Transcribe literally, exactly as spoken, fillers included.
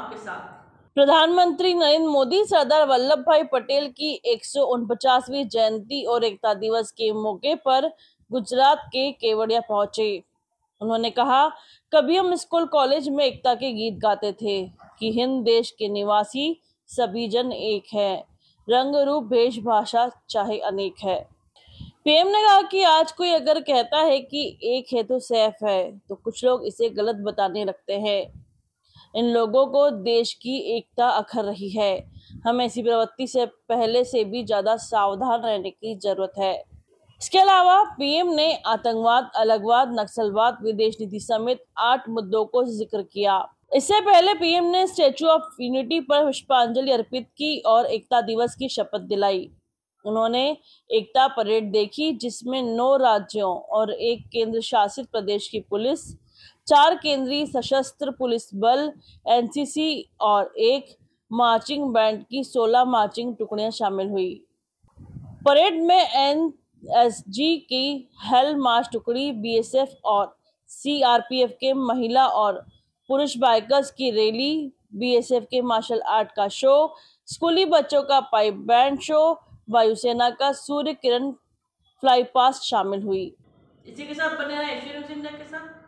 आपके साथ। प्रधानमंत्री नरेंद्र मोदी सरदार वल्लभ भाई पटेल की एक सौ उनपचासवीं जयंती और एकता दिवस के मौके पर गुजरात के केवड़िया पहुंचे। उन्होंने कहा, कभी हम स्कूल कॉलेज में एकता के गीत गाते थे कि हिंद देश के निवासी सभी जन एक है, रंग रूप भेष भाषा चाहे अनेक है। पीएम ने कहा कि आज कोई अगर कहता है कि एक है तो सैफ है, तो कुछ लोग इसे गलत बताने लगते हैं। इन लोगों को देश की एकता अखर रही है। हमें ऐसी प्रवृत्ति से पहले से भी ज़्यादा सावधान रहने की जरूरत है। इसके अलावा पीएम ने आतंकवाद, अलगवाद, नक्सलवाद, विदेश नीति समेत आठ मुद्दों को जिक्र किया। इससे पहले पीएम ने स्टैचू ऑफ यूनिटी पर पुष्पांजलि अर्पित की और एकता दिवस की शपथ दिलाई। उन्होंने एकता परेड देखी, जिसमें नौ राज्यों और एक केंद्र शासित प्रदेश की पुलिस, चार केंद्रीय सशस्त्र पुलिस बल एनसीसी और एक मार्चिंग बैंड की सोलह मार्चिंग टुकड़ियां शामिल हुई। परेड में एनएसजी की हेल मार्च टुकड़ी, बीएसएफ और सीआरपीएफ के महिला और पुरुष बाइकर्स की रैली, बीएसएफ के मार्शल आर्ट का शो, स्कूली बच्चों का पाइप बैंड शो, वायुसेना का सूर्य किरण फ्लाईपास्ट शामिल हुई। इसी के साथ बने रहिए एशियन न्यूज़ इंडिया के साथ।